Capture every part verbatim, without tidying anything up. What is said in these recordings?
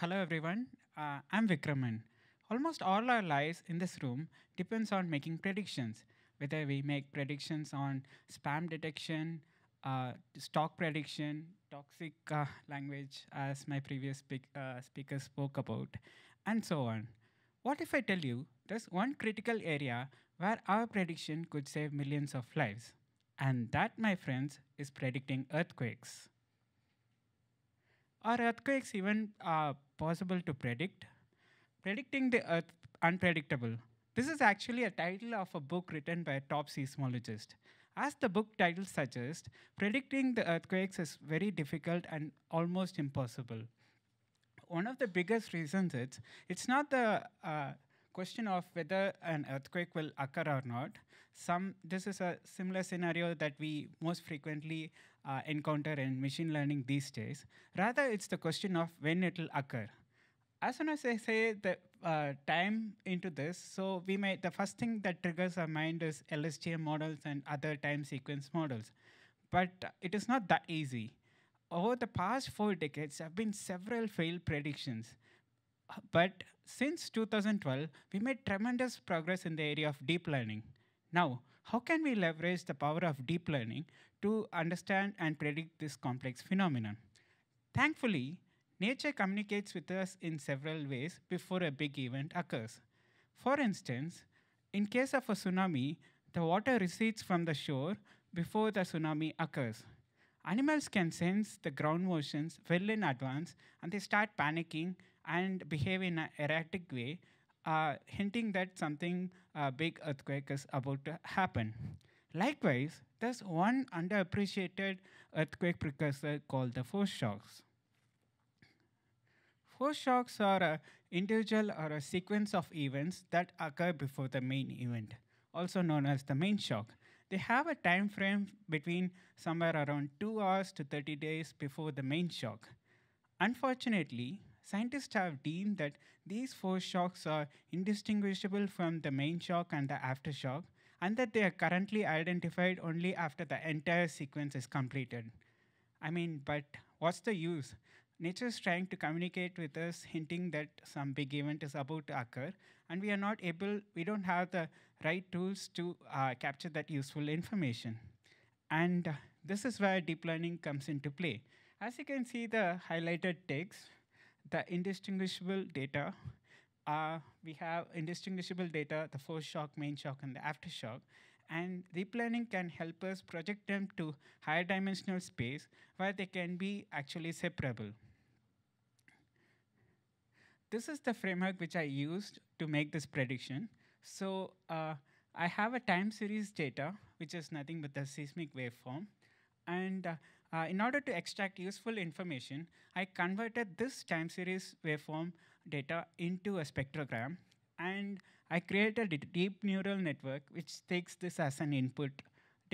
Hello everyone, uh, I'm Vikraman. Almost all our lives in this room depends on making predictions, whether we make predictions on spam detection, uh, stock prediction, toxic uh, language as my previous speak, uh, speaker spoke about, and so on. What if I tell you there's one critical area where our prediction could save millions of lives? And that, my friends, is predicting earthquakes. Are earthquakes even uh, possible to predict? Predicting the Earth Unpredictable. This is actually a title of a book written by a top seismologist. As the book title suggests, predicting the earthquakes is very difficult and almost impossible. One of the biggest reasons is it's not the uh, question of whether an earthquake will occur or not. Some, this is a similar scenario that we most frequently uh, encounter in machine learning these days. Rather, it's the question of when it will occur. As soon as I say the uh, time into this, so we may, the first thing that triggers our mind is L S T M models and other time sequence models. But uh, it is not that easy. Over the past four decades, there have been several failed predictions. But since two thousand twelve, we made tremendous progress in the area of deep learning. Now, how can we leverage the power of deep learning to understand and predict this complex phenomenon? Thankfully, nature communicates with us in several ways before a big event occurs. For instance, in case of a tsunami, the water recedes from the shore before the tsunami occurs. Animals can sense the ground motions well in advance, and they start panicking and behave in an erratic way, uh, hinting that something uh, big earthquake is about to happen. Likewise, there's one underappreciated earthquake precursor called the force shocks. Force shocks are an individual or a sequence of events that occur before the main event, also known as the main shock. They have a time frame between somewhere around two hours to thirty days before the main shock. Unfortunately, scientists have deemed that these force shocks are indistinguishable from the main shock and the aftershock, and that they are currently identified only after the entire sequence is completed. I mean, but what's the use? Nature is trying to communicate with us, hinting that some big event is about to occur, and we are not able, we don't have the right tools to uh, capture that useful information. And uh, this is where deep learning comes into play. As you can see the highlighted text, the indistinguishable data. Uh, we have indistinguishable data, the force shock, main shock, and the aftershock. And deep learning can help us project them to higher dimensional space where they can be actually separable. This is the framework which I used to make this prediction. So uh, I have a time series data, which is nothing but the seismic waveform. And uh, Uh, in order to extract useful information, I converted this time series waveform data into a spectrogram, and I created a deep neural network which takes this as an input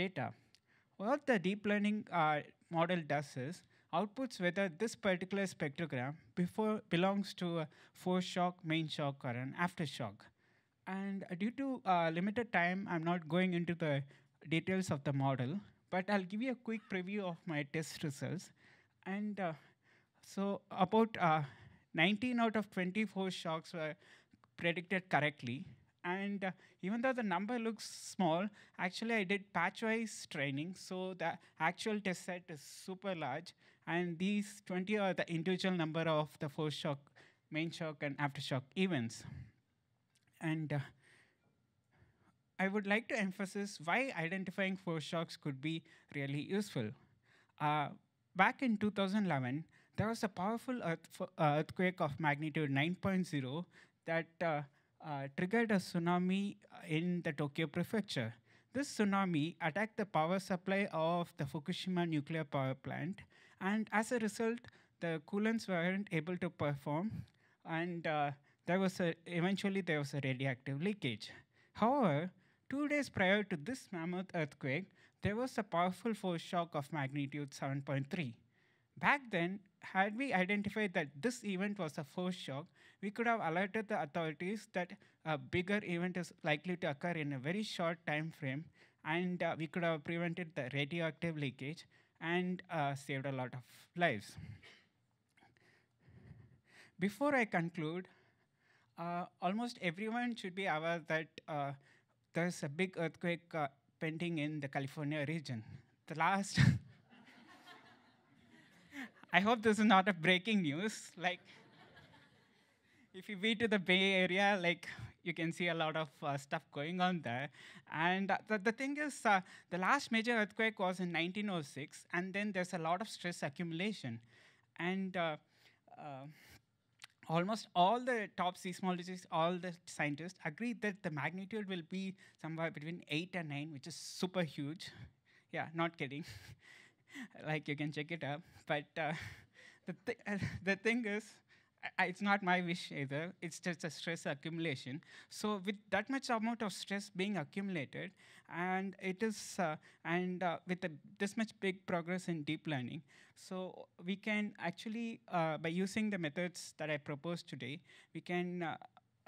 data. What the deep learning uh, model does is outputs whether this particular spectrogram before belongs to a force shock, main shock, or an aftershock. And uh, due to uh, limited time, I'm not going into the details of the model, but I'll give you a quick preview of my test results. And uh, so about uh, nineteen out of twenty-four shocks were predicted correctly. And uh, even though the number looks small, actually I did patchwise training. So the actual test set is super large. And these twenty are the individual number of the force shock, main shock, and aftershock events. And uh, I would like to emphasize why identifying force shocks could be really useful. Uh, back in two thousand eleven, there was a powerful earth earthquake of magnitude nine point zero that uh, uh, triggered a tsunami in the Tokyo Prefecture. This tsunami attacked the power supply of the Fukushima nuclear power plant, and as a result, the coolants weren't able to perform, and uh, there was a, eventually there was a radioactive leakage. However, two days prior to this mammoth earthquake, there was a powerful force shock of magnitude seven point three. Back then, had we identified that this event was a force shock, we could have alerted the authorities that a bigger event is likely to occur in a very short time frame, and uh, we could have prevented the radioactive leakage and uh, saved a lot of lives. Before I conclude, uh, almost everyone should be aware that uh, there's a big earthquake uh, pending in the California region. The last, I hope this is not a breaking news. Like, if you be to the Bay Area, like, you can see a lot of uh, stuff going on there. And uh, the, the thing is, uh, the last major earthquake was in nineteen oh six, and then there's a lot of stress accumulation. And uh, uh, almost all the top seismologists, all the scientists agree that the magnitude will be somewhere between eight and nine, which is super huge. Yeah, not kidding. Like, you can check it up. But uh, the, th uh, the thing is, I, it's not my wish either. It's just a stress accumulation. So with that much amount of stress being accumulated, and it is, uh, and uh, with the, this much big progress in deep learning, so we can actually, uh, by using the methods that I proposed today, we can uh,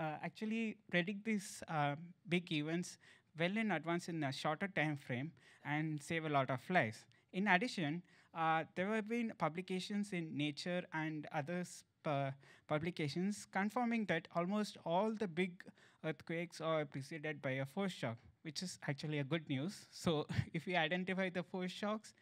uh, actually predict these uh, big events well in advance in a shorter time frame and save a lot of lives. In addition, uh, there have been publications in Nature and others Uh, publications confirming that almost all the big earthquakes are preceded by a force shock, which is actually a good news. So if we identify the force shocks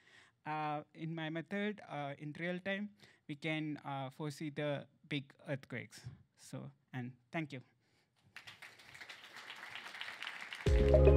uh, in my method uh, in real time, we can uh, foresee the big earthquakes. So, and thank you.